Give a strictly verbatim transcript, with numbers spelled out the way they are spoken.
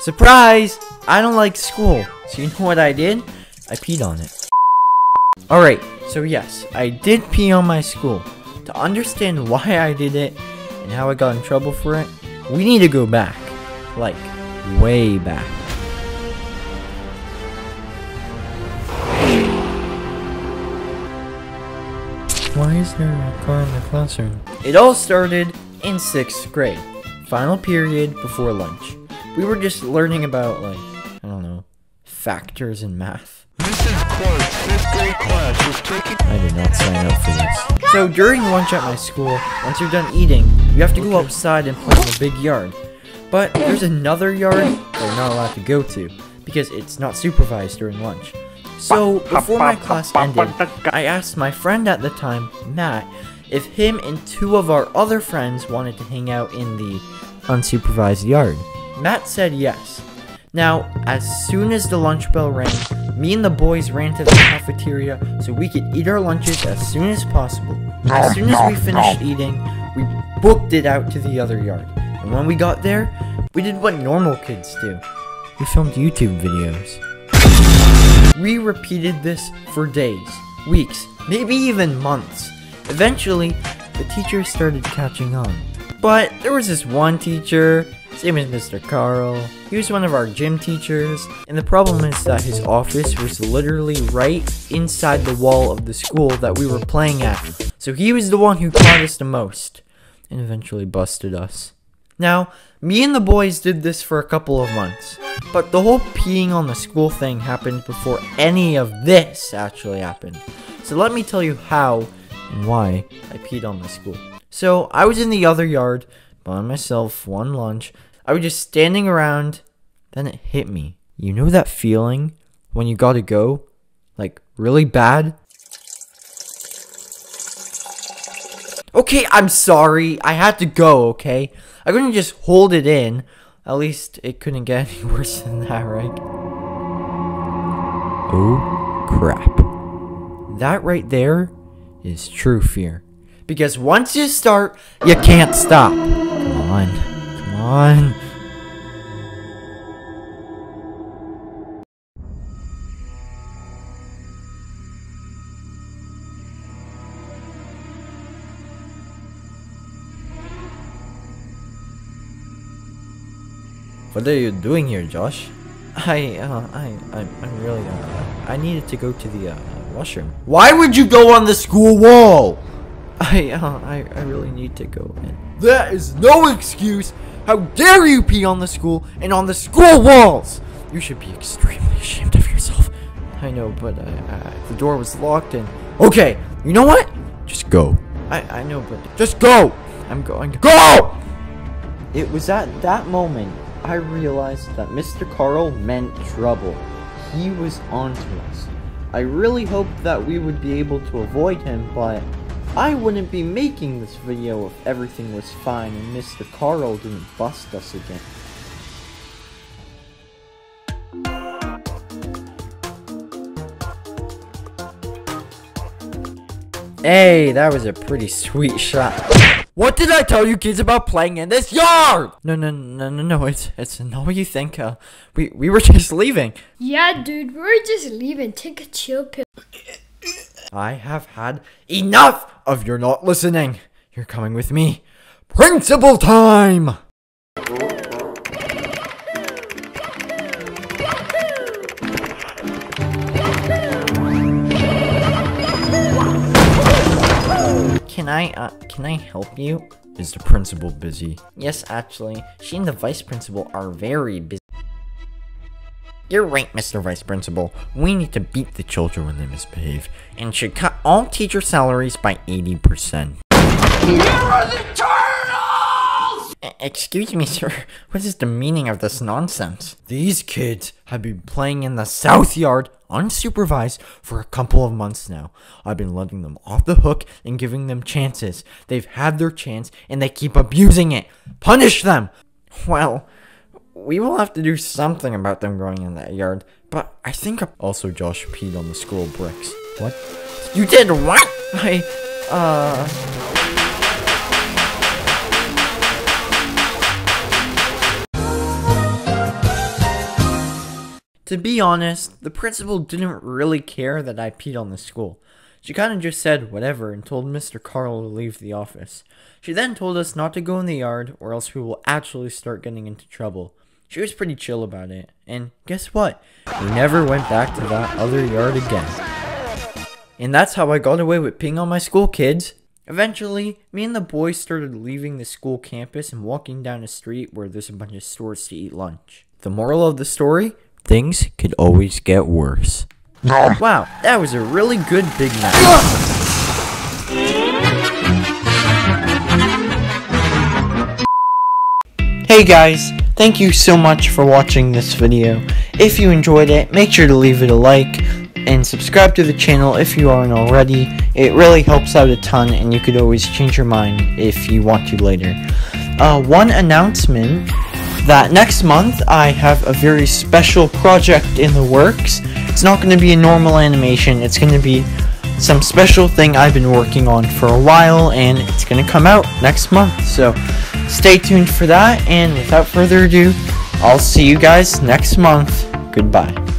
Surprise! I don't like school. So you know what I did? I peed on it. Alright, so yes, I did pee on my school. To understand why I did it and how I got in trouble for it, we need to go back. Like, way back. Why is there a car in the classroom? It all started in sixth grade. Final period before lunch. We were just learning about, like, I don't know, factors in math. Missus Clark's fifth grade class was taking- I did not sign up for this. So during lunch at my school, once you're done eating, you have to go outside and play in the big yard. But there's another yard that you're not allowed to go to, because it's not supervised during lunch. So before my class ended, I asked my friend at the time, Matt, if him and two of our other friends wanted to hang out in the unsupervised yard. Matt said yes. Now, as soon as the lunch bell rang, me and the boys ran to the cafeteria so we could eat our lunches as soon as possible. As soon as we finished eating, we booked it out to the other yard. And when we got there, we did what normal kids do. We filmed YouTube videos. We repeated this for days, weeks, maybe even months. Eventually, the teachers started catching on. But there was this one teacher, his name is Mister Carl. He was one of our gym teachers, and the problem is that his office was literally right inside the wall of the school that we were playing at. So he was the one who caught us the most, and eventually busted us. Now, me and the boys did this for a couple of months, but the whole peeing on the school thing happened before any of this actually happened. So let me tell you how and why I peed on my school. So I was in the other yard by myself one lunch. I was just standing around, then it hit me. You know that feeling when you gotta go, like, really bad? Okay, I'm sorry. I had to go, okay? I couldn't just hold it in. At least it couldn't get any worse than that, right? Oh, crap. That right there is true fear. Because once you start, you can't stop. Come on. Come on. What are you doing here, Josh? I, uh, I, I'm, I'm really, uh, I needed to go to the, uh, washroom. Why would you go on the school wall? I, uh, I, I really need to go in. That is no excuse! How dare you pee on the school and on the school walls! You should be extremely ashamed of yourself. I know, but, uh, uh the door was locked and- Okay, you know what? Just go. I, I know, but- Just go! I'm going- GO! It was at that moment I realized that Mister Carl meant trouble. He was onto us. I really hoped that we would be able to avoid him, but I wouldn't be making this video if everything was fine and Mister Carl didn't bust us again. Hey, that was a pretty sweet shot. What did I tell you kids about playing in this yard? No, no, no, no, no, it's it's not what you think. Uh, we, we were just leaving. Yeah, dude, we were just leaving. Take a chill pill. I have had enough of your not listening. You're coming with me. Principal time! Can I, uh, can I help you? Is the principal busy? Yes, actually. She and the vice principal are very busy. You're right, Mister Vice Principal. We need to beat the children when they misbehave, and should cut all teacher salaries by eighty percent. Here are the turtles! E- excuse me, sir. What is the meaning of this nonsense? These kids have been playing in the South Yard unsupervised for a couple of months now. I've been letting them off the hook and giving them chances. They've had their chance and they keep abusing it. Punish them! Well, we will have to do something about them going in that yard, but I think I- Also, Josh peed on the school bricks. What? You did what? I, uh... To be honest, the principal didn't really care that I peed on the school. She kind of just said whatever and told Mister Carl to leave the office. She then told us not to go in the yard or else we will actually start getting into trouble. She was pretty chill about it, and guess what? We never went back to that other yard again. And that's how I got away with peeing on my school, kids. Eventually, me and the boys started leaving the school campus and walking down a street where there's a bunch of stores to eat lunch. The moral of the story? Things could always get worse. Wow, that was a really good Big Mac. Hey guys, thank you so much for watching this video. If you enjoyed it, make sure to leave it a like and subscribe to the channel if you aren't already. It really helps out a ton, and you could always change your mind if you want to later. Uh, one announcement. That next month I have a very special project in the works. It's not going to be a normal animation, it's going to be some special thing I've been working on for a while, and it's going to come out next month, so stay tuned for that, and without further ado, I'll see you guys next month. Goodbye.